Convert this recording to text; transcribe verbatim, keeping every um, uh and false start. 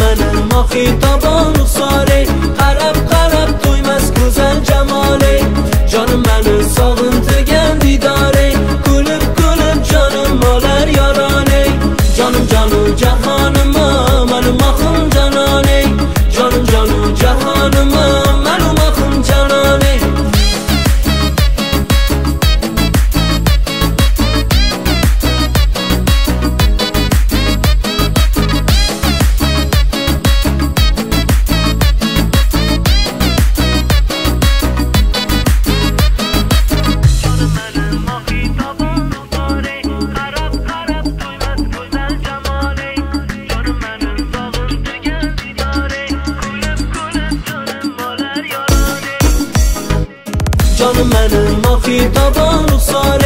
benim, mahita baruk sare.